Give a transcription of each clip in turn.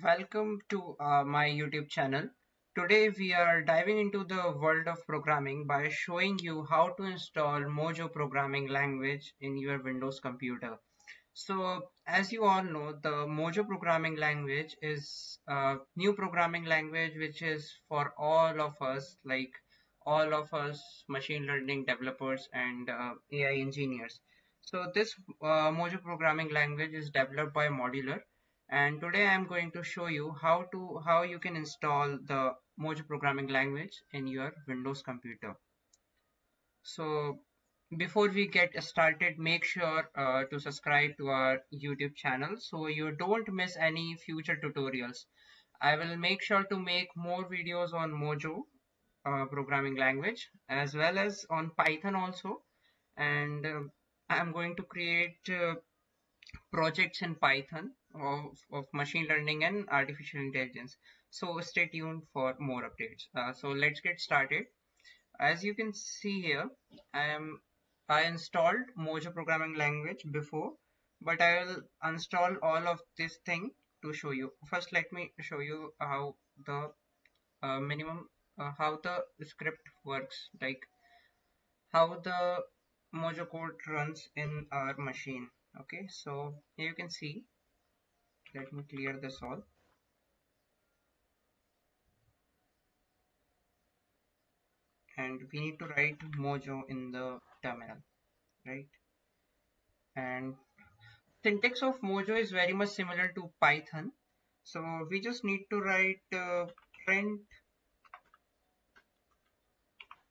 Welcome to my YouTube channel. Today we are diving into the world of programming by showing you how to install Mojo programming language in your Windows computer. So as you all know, the Mojo programming language is a new programming language which is for all of us, like all of us machine learning developers and AI engineers. So this Mojo programming language is developed by Modular. And today I am going to show you how you can install the Mojo programming language in your Windows computer. So before we get started, make sure to subscribe to our YouTube channel so you don't miss any future tutorials. I will make sure to make more videos on Mojo programming language as well as on Python also. And I am going to create projects in Python of machine learning and artificial intelligence, so stay tuned for more updates. So let's get started. As you can see here, I installed Mojo programming language before, but I will uninstall all of this thing to show you. First let me show you how the how the script works, like how the Mojo code runs in our machine. Okay, so here you can see. Let me clear this all. And we need to write Mojo in the terminal, right? And syntax of Mojo is very much similar to Python. So we just need to write print.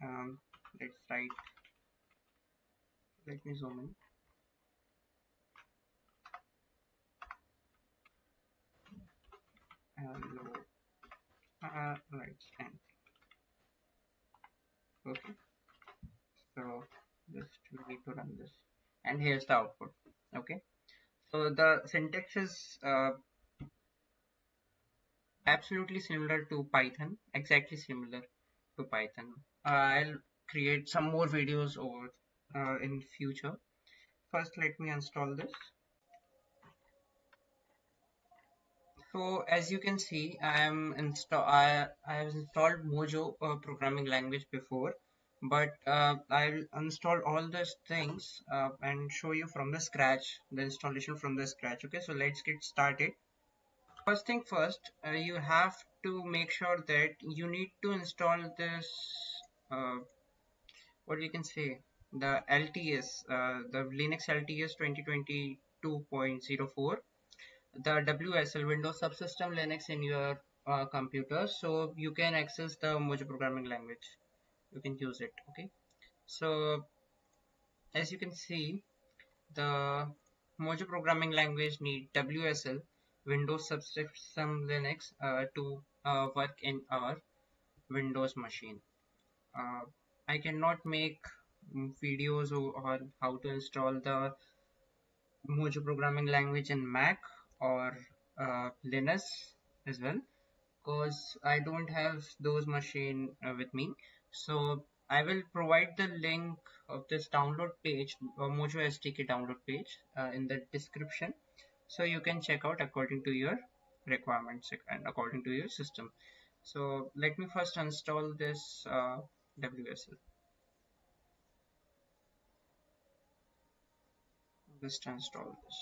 Let me zoom in. Hello. Okay, so just need to run this and here's the output. Okay, so the syntax is absolutely similar to Python, exactly similar to Python. I'll create some more videos over in future. First let me install this. So as you can see, I have installed Mojo programming language before, but I'll install all these things and show you from the scratch, the installation from the scratch. Okay, so let's get started. First thing first, you have to make sure that you need to install this, the LTS, the Linux LTS 2022.04. The WSL, Windows Subsystem Linux, in your computer, so you can access the Mojo programming language. You can use it. Okay, so as you can see, the Mojo programming language need WSL, Windows Subsystem Linux, to work in our Windows machine. I cannot make videos on how to install the Mojo programming language in Mac or Linux as well, because I don't have those machine with me. So I will provide the link of this download page, Mojo SDK download page, in the description, so you can check out according to your requirements and according to your system. So let me first install this WSL. Just install this.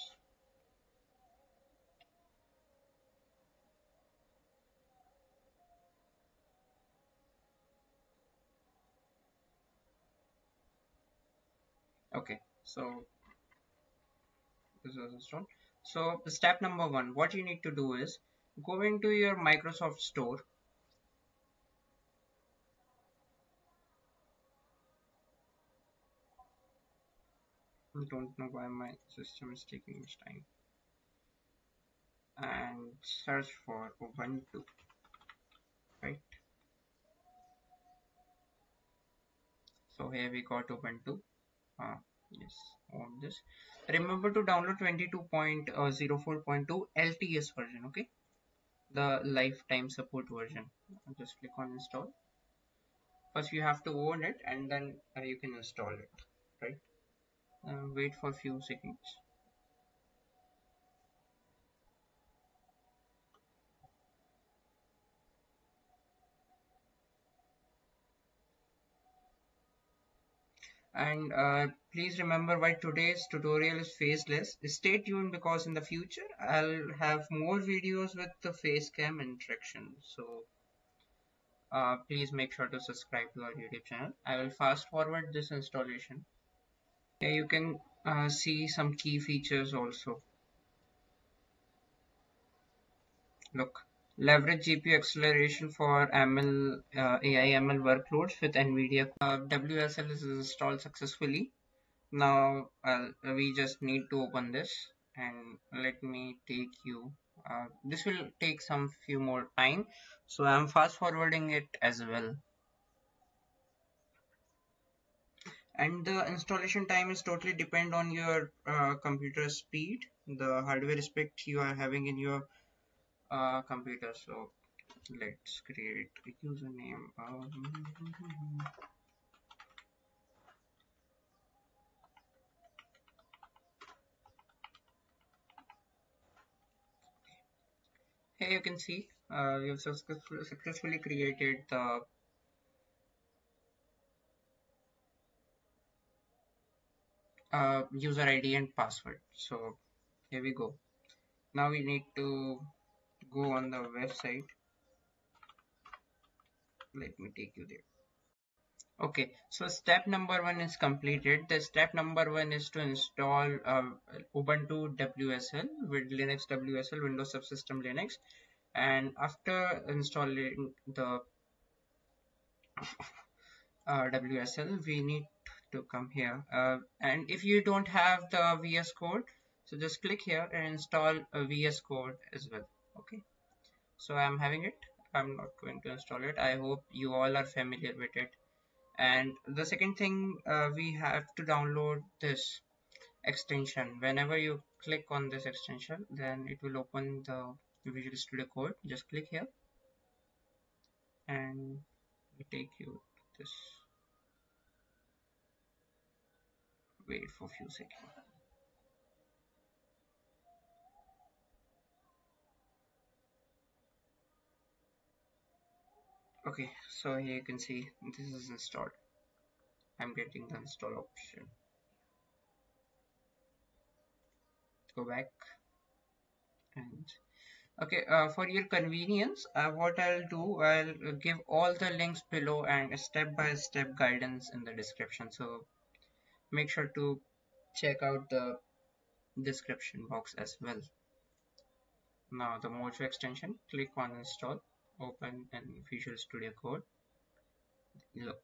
Okay, so this was installed. So step number one, what you need to do is go into your Microsoft Store. I don't know why my system is taking much time. And search for Ubuntu, right? So here we got Ubuntu. Yes, on this, remember to download 22.04.2 LTS version. Okay, the lifetime support version. Just click on install. First you have to own it and then you can install it, right? Wait for a few seconds. And please remember why today's tutorial is faceless. Stay tuned, because in the future I'll have more videos with the face cam interaction. So please make sure to subscribe to our YouTube channel. I will fast forward this installation. Here you can see some key features also. Look, leverage GPU acceleration for AI ML workloads with NVIDIA. WSL is installed successfully. Now we just need to open this, and let me take you. This will take some few more time, so I'm fast forwarding it as well. And the installation time is totally depend on your computer speed, the hardware spec you are having in your computer. So let's create a username. Here you can see we have successfully created the user ID and password. So here we go. Now we need to go on the website. Let me take you there. Okay, so step number 1 is completed. The step number 1 is to install Ubuntu WSL with Linux WSL, Windows Subsystem Linux. And after installing the WSL, we need to come here. And if you don't have the VS Code, so just click here and install a VS Code as well. Okay, so I'm having it. I'm not going to install it. I hope you all are familiar with it. And the second thing, we have to download this extension. Whenever you click on this extension, then it will open the Visual Studio Code. Just click here and we take you to this. Wait for a few seconds. Okay, so here you can see this is installed. I'm getting the install option. Go back. And okay, for your convenience, what I'll do, I'll give all the links below and step-by-step guidance in the description. So make sure to check out the description box as well. Now the Modular extension, click on install. Open and Visual Studio Code. Look,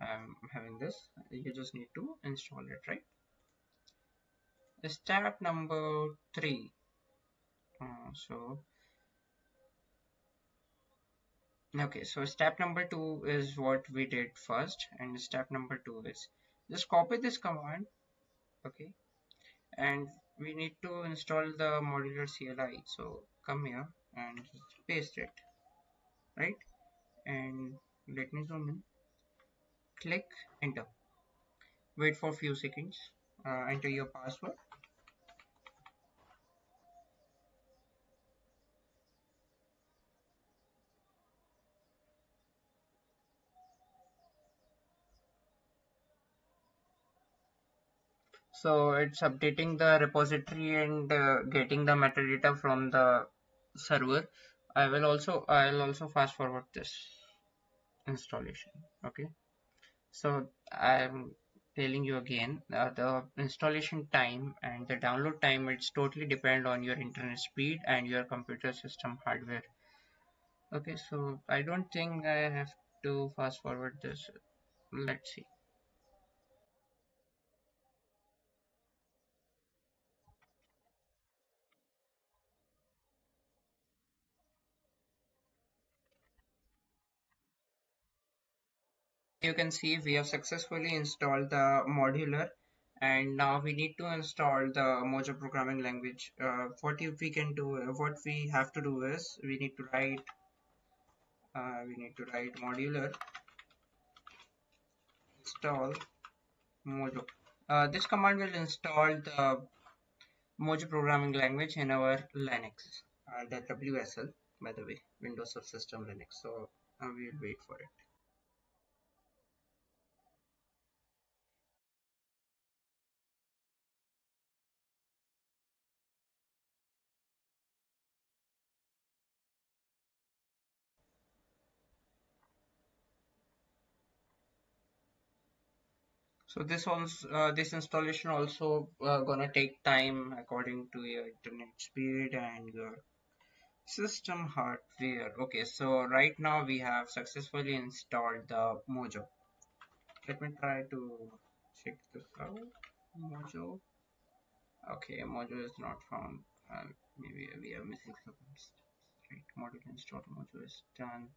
I'm having this. You just need to install it, right? Step number 3. So step number 2 is what we did first, and step number 2 is just copy this command, okay? And we need to install the modular CLI. So come here and paste it. Right, and let me zoom in. Click enter. Wait for a few seconds. Enter your password. So it's updating the repository and getting the metadata from the server. I'll also fast forward this installation. Okay, so I'm telling you again, the installation time and the download time, it's totally depend on your internet speed and your computer system hardware. Okay, so I don't think I have to fast forward this. Let's see. You can see we have successfully installed the modular, and now we need to install the Mojo programming language. What we have to do is we need to write modular install Mojo. This command will install the Mojo programming language in our Linux, the WSL, by the way, Windows Subsystem Linux. So we'll wait for it. So this installation also gonna take time according to your internet speed and your system hardware. Okay, so right now we have successfully installed the Mojo. Let me try to check this out. Mojo. Okay, Mojo is not found. Maybe we are missing some steps. Right, module install Mojo is done.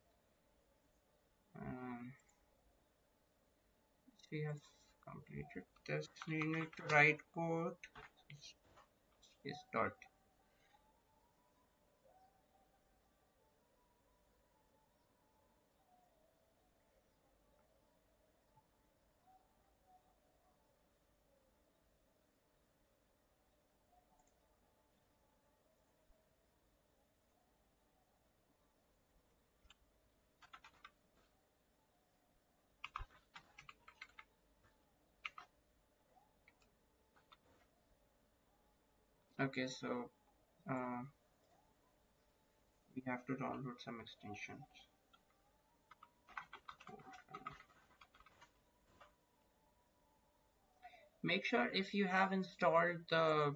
We have completed this. We need to write code. Yes, dot. Okay, so we have to download some extensions. Make sure if you have installed the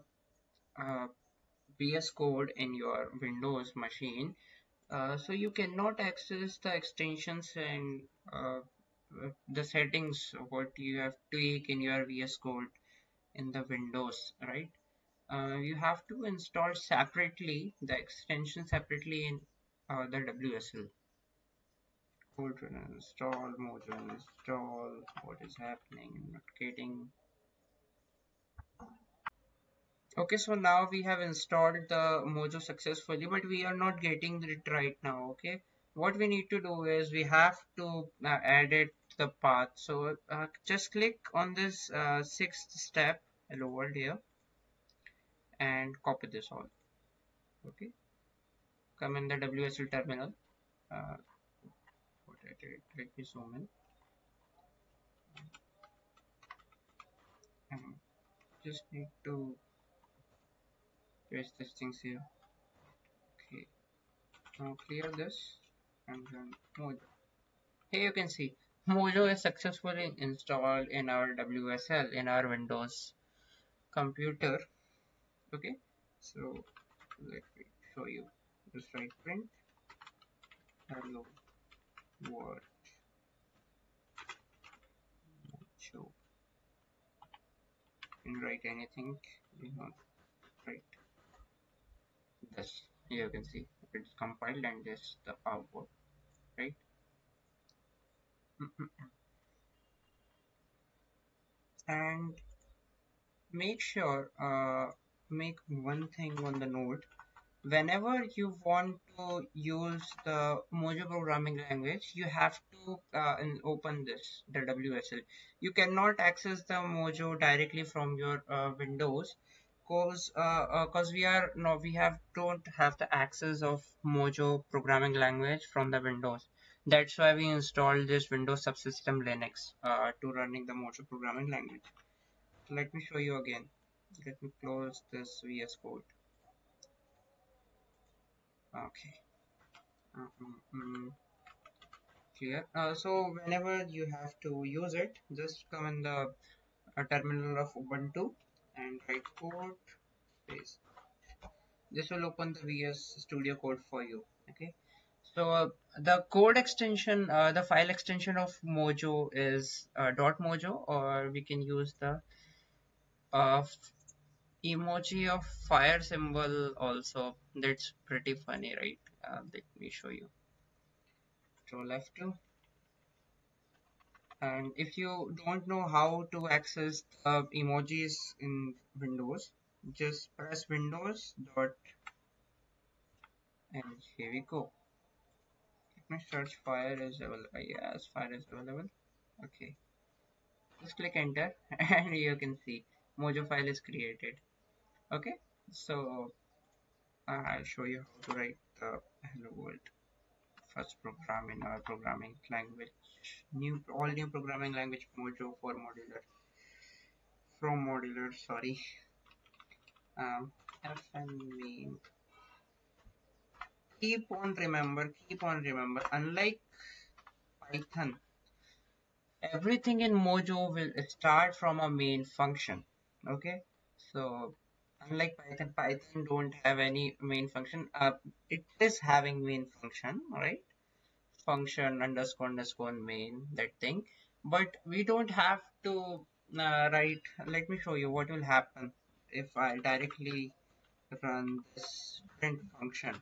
VS Code in your Windows machine, so you cannot access the extensions and the settings what you have tweaked in your VS Code in the Windows, right? You have to install separately the extension separately in the WSL. Install Modular install. What is happening? I'm not getting. Okay, so now we have installed the Mojo successfully, but we are not getting it right now. Okay, what we need to do is we have to edit the path. So just click on this sixth step lower here. And copy this all. Okay, come in the WSL terminal. Let me zoom in. Just need to paste these things here. Okay, now clear this and then Mojo. Here you can see Mojo is successfully installed in our WSL in our Windows computer. Okay, so let me show you. Just write print hello world. Show. You can write anything. You know, write this. Here you can see it's compiled and this is the output, right? And make sure make one thing on the note. Whenever you want to use the Mojo programming language, you have to open this, the WSL. You cannot access the Mojo directly from your Windows, cause we don't have the access of Mojo programming language from the Windows. That's why we installed this Windows subsystem Linux to running the Mojo programming language. So let me show you again. Let me close this VS Code. Okay. Clear. So whenever you have to use it, just come in the terminal of Ubuntu and write code space. This will open the VS Studio Code for you. Okay. So the code extension, the file extension of Mojo is .mojo, or we can use the emoji of fire symbol also. That's pretty funny, right? Let me show you. Control F2. And if you don't know how to access emojis in Windows, just press Windows . And here we go. Let me search fire is available. Yes, fire is available. Okay. Just click enter and you can see Mojo file is created. Okay, so I'll show you how to write the hello world first program in our programming language. All new programming language Mojo for modular. From modular, sorry. FN name. Keep on remember. Unlike Python, everything in Mojo will start from a main function. Okay, so unlike Python, Python don't have any main function. It is having main function, right? Function underscore underscore main, that thing. But we don't have to write. Let me show you what will happen if I directly run this print function.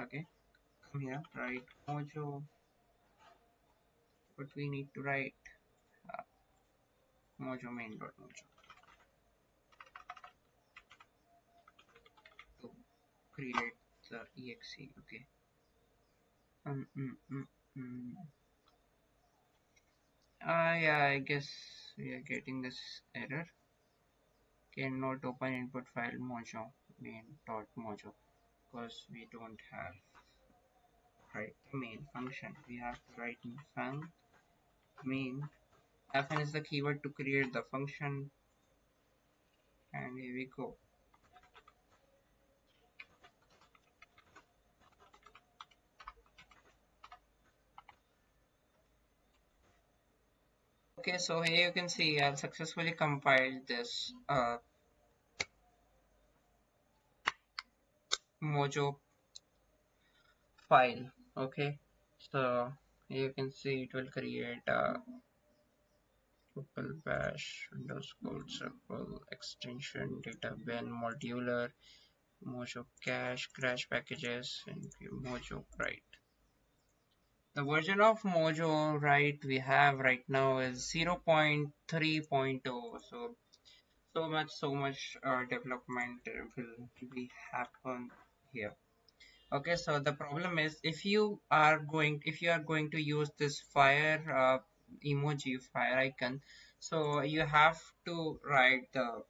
Okay, come here, write Mojo. But we need to write Mojo main.mojo to create the exe. Okay. Yeah, I guess we are getting this error. Cannot open input file Mojo main.mojo because we don't have main function. We have to write main. Fn is the keyword to create the function, and here we go. Okay, so here you can see I've successfully compiled this Mojo file. Okay, so here you can see it will create a bash underscore circle extension data bin modular Mojo cache crash packages and Mojo write. The version of Mojo write we have right now is 0.3.0, so much development will be happen here. Okay, so the problem is if you are going to use this fire emoji, fire icon, so you have to write the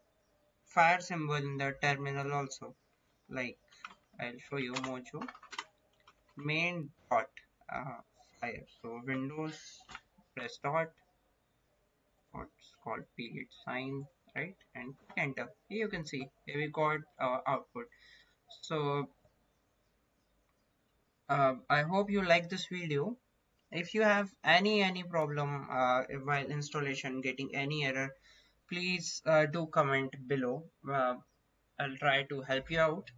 fire symbol in the terminal also. Like I'll show you Mojo main dot fire. So Windows press dot, what's called period sign, right, and enter. Here you can see here we got our output. So I hope you like this video. If you have any problem while installation, getting any error, please do comment below. I'll try to help you out.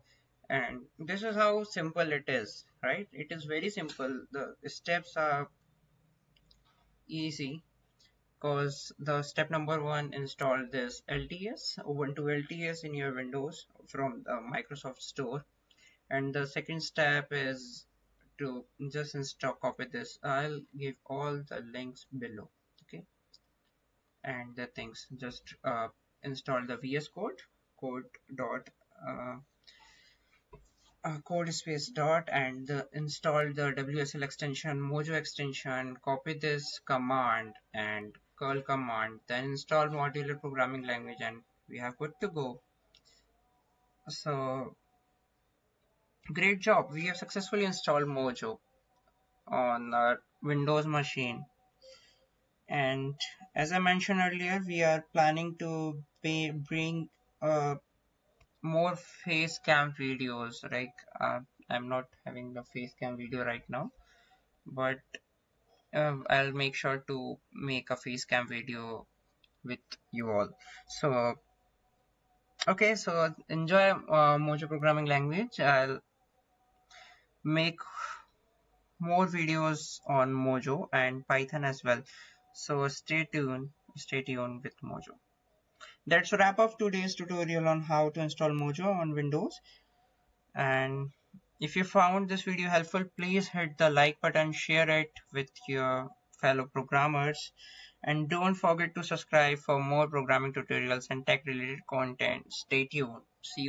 And this is how simple it is, right? It is very simple. The steps are easy because the step number 1, install this LTS, Ubuntu LTS in your Windows from the Microsoft Store. And the second step is to just copy this. I'll give all the links below. Okay, and the things, just install the VS Code, code space dot, and install the WSL extension, Mojo extension, copy this command and curl command, then install modular programming language, and we have good to go. So great job, we have successfully installed Mojo on our Windows machine. And as I mentioned earlier, we are planning to bring more face cam videos. Like I'm not having the face cam video right now, but I'll make sure to make a face cam video with you all. So okay, so enjoy Mojo programming language. I'll make more videos on Mojo and Python as well, so stay tuned with Mojo. That's a wrap up today's tutorial on how to install Mojo on Windows. And if you found this video helpful, please hit the like button, share it with your fellow programmers, and don't forget to subscribe for more programming tutorials and tech related content. Stay tuned. See you.